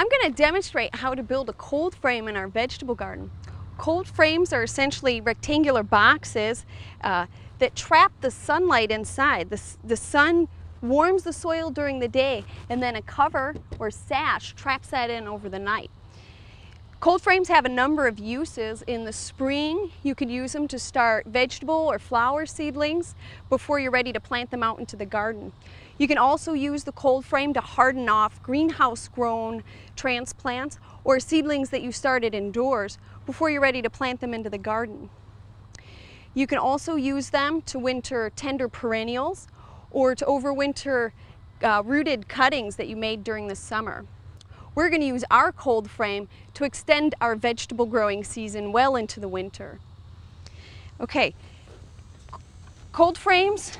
I'm going to demonstrate how to build a cold frame in our vegetable garden. Cold frames are essentially rectangular boxes that trap the sunlight inside. The sun warms the soil during the day, and then a cover or sash traps that in over the night. Cold frames have a number of uses. In the spring, you could use them to start vegetable or flower seedlings before you're ready to plant them out into the garden. You can also use the cold frame to harden off greenhouse-grown transplants or seedlings that you started indoors before you're ready to plant them into the garden. You can also use them to winter tender perennials or to overwinter rooted cuttings that you made during the summer. We're going to use our cold frame to extend our vegetable growing season well into the winter. Okay, cold frames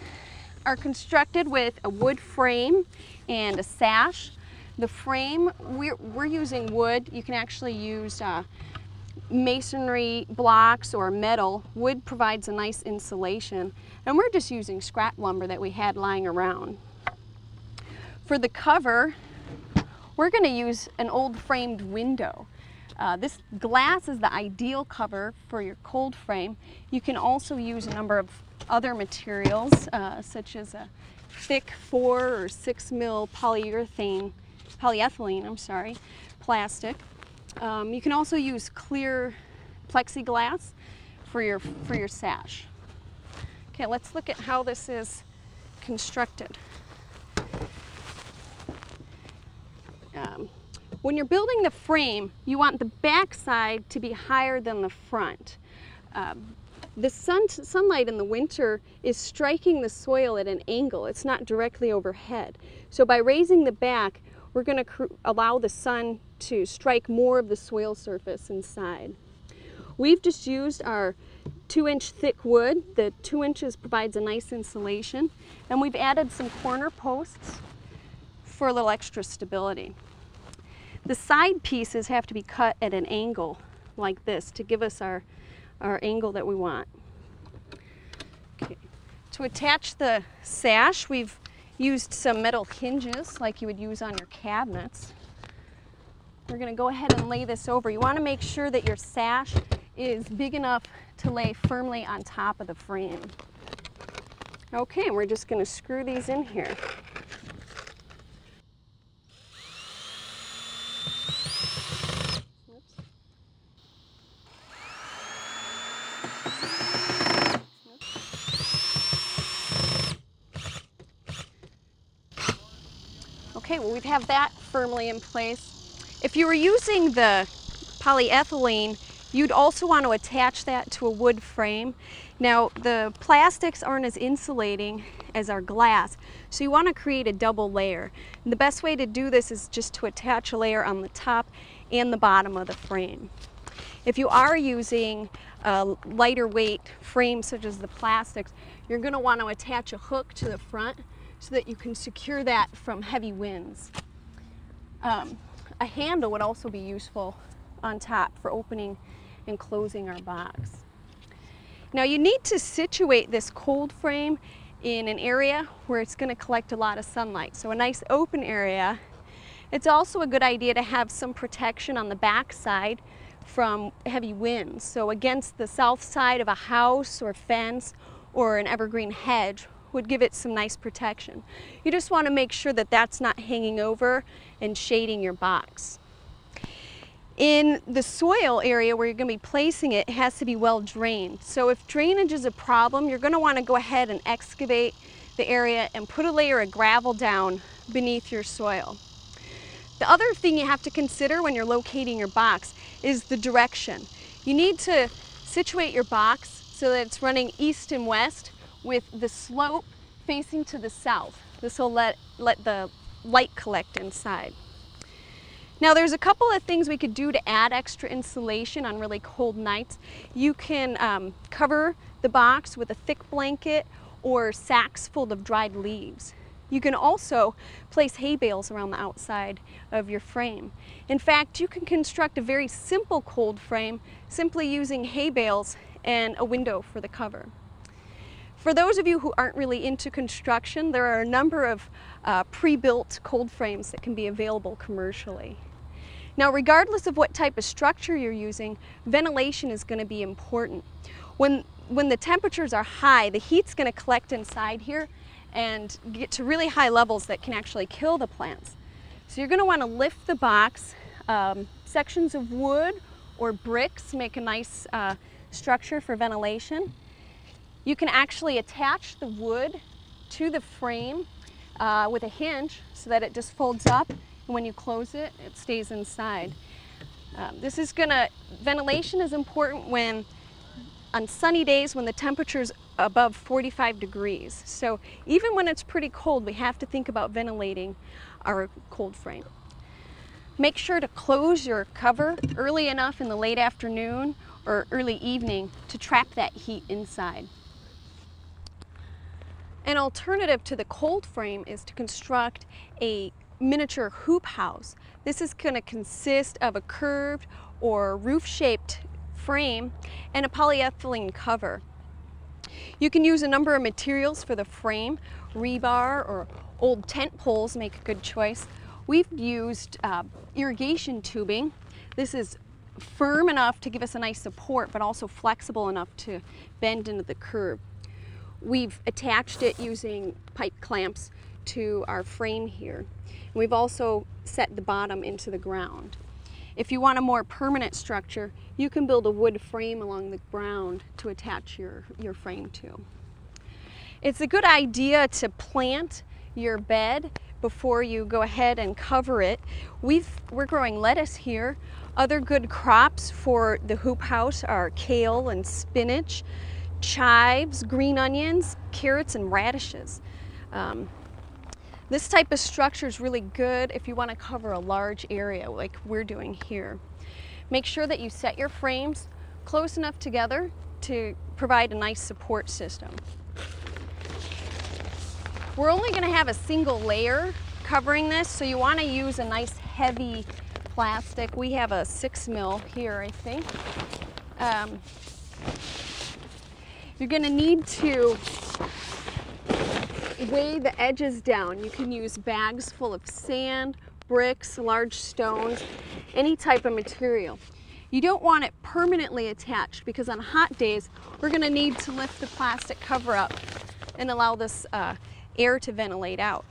are constructed with a wood frame and a sash. The frame, we're using wood. You can actually use masonry blocks or metal. Wood provides a nice insulation, and we're just using scrap lumber that we had lying around. For the cover, we're going to use an old framed window. This glass is the ideal cover for your cold frame. You can also use a number of other materials, such as a thick 4 or 6 mil polyethylene plastic. You can also use clear plexiglass for your sash. Okay, let's look at how this is constructed. When you're building the frame, you want the back side to be higher than the front. The sunlight in the winter is striking the soil at an angle. It's not directly overhead. So by raising the back, we're going to allow the sun to strike more of the soil surface inside. We've just used our 2-inch thick wood. The 2 inches provides a nice insulation, and we've added some corner posts for a little extra stability. The side pieces have to be cut at an angle like this to give us our angle that we want. Okay. To attach the sash, we've used some metal hinges like you would use on your cabinets. We're going to go ahead and lay this over. You want to make sure that your sash is big enough to lay firmly on top of the frame. Okay, and we're just going to screw these in here. Okay, well, we have that firmly in place. If you were using the polyethylene, you'd also want to attach that to a wood frame. Now, the plastics aren't as insulating as our glass, so you want to create a double layer. And the best way to do this is just to attach a layer on the top and the bottom of the frame. If you are using a lighter weight frame, such as the plastics, you're going to want to attach a hook to the front so that you can secure that from heavy winds. A handle would also be useful on top for opening and closing our box. Now you need to situate this cold frame in an area where it's going to collect a lot of sunlight, so a nice open area. It's also a good idea to have some protection on the back side from heavy winds, so against the south side of a house or fence or an evergreen hedge would give it some nice protection. You just want to make sure that that's not hanging over and shading your box. In the soil area where you're going to be placing it, it has to be well drained. So if drainage is a problem, you're going to want to go ahead and excavate the area and put a layer of gravel down beneath your soil. The other thing you have to consider when you're locating your box is the direction. You need to situate your box so that it's running east and west, with the slope facing to the south. This will let the light collect inside. Now there's a couple of things we could do to add extra insulation on really cold nights. You can cover the box with a thick blanket or sacks full of dried leaves. You can also place hay bales around the outside of your frame. In fact, you can construct a very simple cold frame simply using hay bales and a window for the cover. For those of you who aren't really into construction, there are a number of pre-built cold frames that can be available commercially. Now, regardless of what type of structure you're using, ventilation is going to be important. When the temperatures are high, the heat's going to collect inside here and get to really high levels that can actually kill the plants. So you're going to want to lift the box. Sections of wood or bricks make a nice structure for ventilation. You can actually attach the wood to the frame with a hinge so that it just folds up, and when you close it, it stays inside. Ventilation is important when on sunny days when the temperature's above 45 degrees. So even when it's pretty cold, we have to think about ventilating our cold frame. Make sure to close your cover early enough in the late afternoon or early evening to trap that heat inside. An alternative to the cold frame is to construct a miniature hoop house. This is going to consist of a curved or roof-shaped frame and a polyethylene cover. You can use a number of materials for the frame. Rebar or old tent poles make a good choice. We've used irrigation tubing. This is firm enough to give us a nice support, but also flexible enough to bend into the curve. We've attached it using pipe clamps to our frame here. We've also set the bottom into the ground. If you want a more permanent structure, you can build a wood frame along the ground to attach your frame to. It's a good idea to plant your bed before you go ahead and cover it. We're growing lettuce here. Other good crops for the hoop house are kale and spinach, chives, green onions, carrots, and radishes. This type of structure is really good if you want to cover a large area like we're doing here. Make sure that you set your frames close enough together to provide a nice support system. We're only going to have a single layer covering this, so you want to use a nice heavy plastic. We have a 6 mil here, I think. You're going to need to weigh the edges down. You can use bags full of sand, bricks, large stones, any type of material. You don't want it permanently attached because on hot days we're going to need to lift the plastic cover up and allow this air to ventilate out.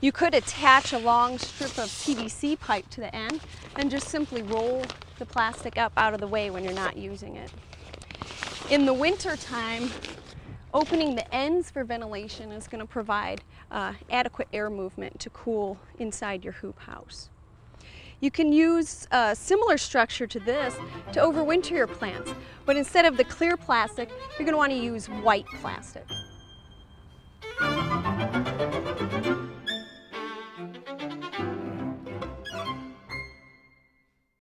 You could attach a long strip of PVC pipe to the end and just simply roll the plastic up out of the way when you're not using it. In the winter time, opening the ends for ventilation is going to provide adequate air movement to cool inside your hoop house. You can use a similar structure to this to overwinter your plants, but instead of the clear plastic, you're going to want to use white plastic.